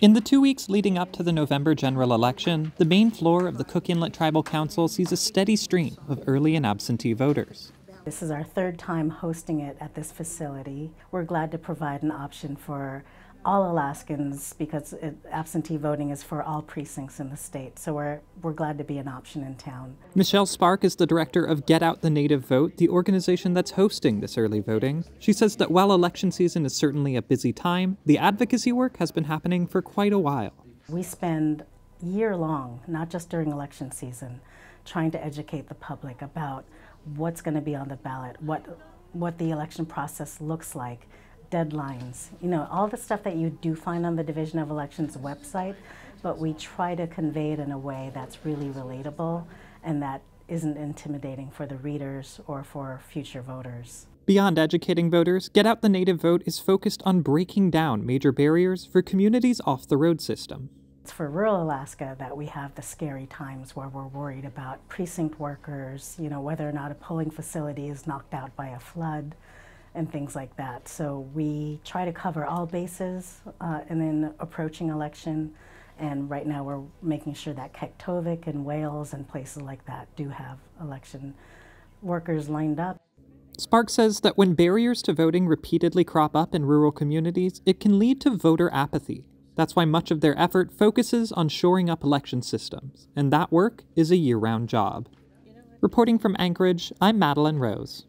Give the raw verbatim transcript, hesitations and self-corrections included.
In the two weeks leading up to the November general election, the main floor of the Cook Inlet Tribal Council sees a steady stream of early and absentee voters. This is our third time hosting it at this facility. We're glad to provide an option for all Alaskans because it, absentee voting is for all precincts in the state, so we're, we're glad to be an option in town. Michelle Spark is the director of Get Out the Native Vote, the organization that's hosting this early voting. She says that while election season is certainly a busy time, the advocacy work has been happening for quite a while. We spend year-long, not just during election season, trying to educate the public about what's going to be on the ballot, what, what the election process looks like, deadlines, you know, all the stuff that you do find on the Division of Elections website, but we try to convey it in a way that's really relatable and that isn't intimidating for the readers or for future voters. Beyond educating voters, Get Out the Native Vote is focused on breaking down major barriers for communities off the road system. It's for rural Alaska that we have the scary times where we're worried about precinct workers, you know, whether or not a polling facility is knocked out by a flood and things like that. So we try to cover all bases uh, and then approaching election. And right now we're making sure that Kaktovik and Wales and places like that do have election workers lined up. Spark says that when barriers to voting repeatedly crop up in rural communities, it can lead to voter apathy. That's why much of their effort focuses on shoring up election systems, and that work is a year-round job. Reporting from Anchorage, I'm Madilyn Rose.